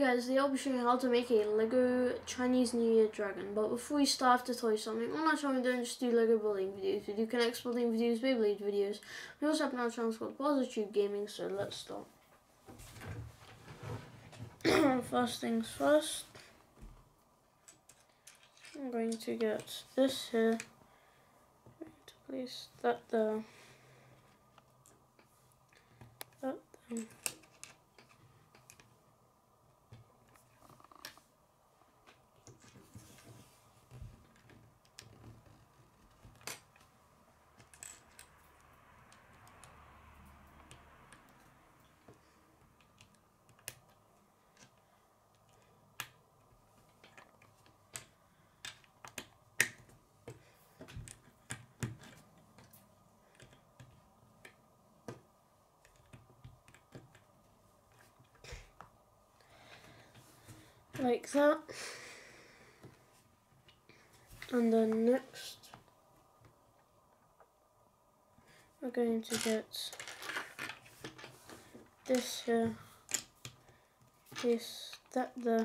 Hey guys, today I'll be showing you how to make a LEGO Chinese New Year dragon. But before we start, to tell you something, on our channel we don't just do LEGO building videos, we do K'Nex building videos, Beyblade videos. We also have another channel called Parsatube Gaming, so let's start. First things first, I'm going to get this here. I'm going to place that there. That there. Like that, and then next we're going to get this here, this, that there,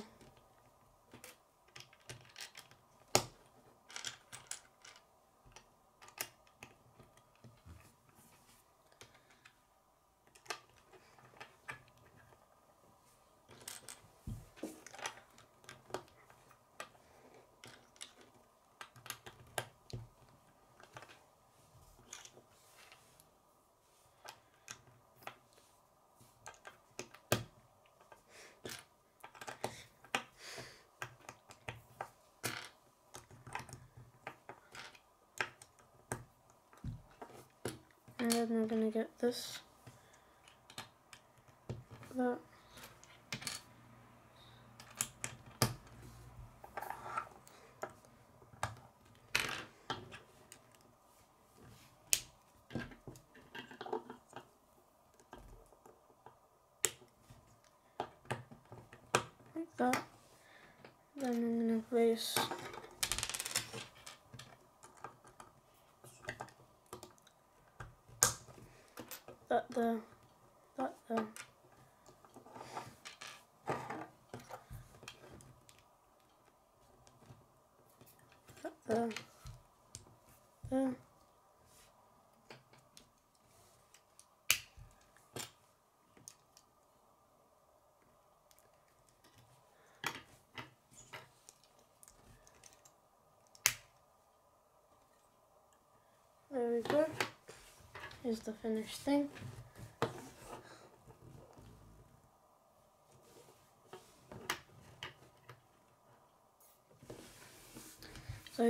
and then we're going to get this, that, like that. Then I'm going to place that there, that there. That there. There. There we go. Here's the finished thing. So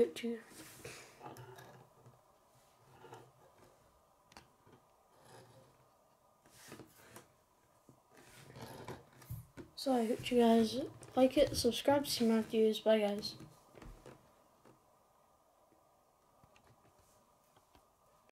hope you guys like it, subscribe to see my videos, bye guys.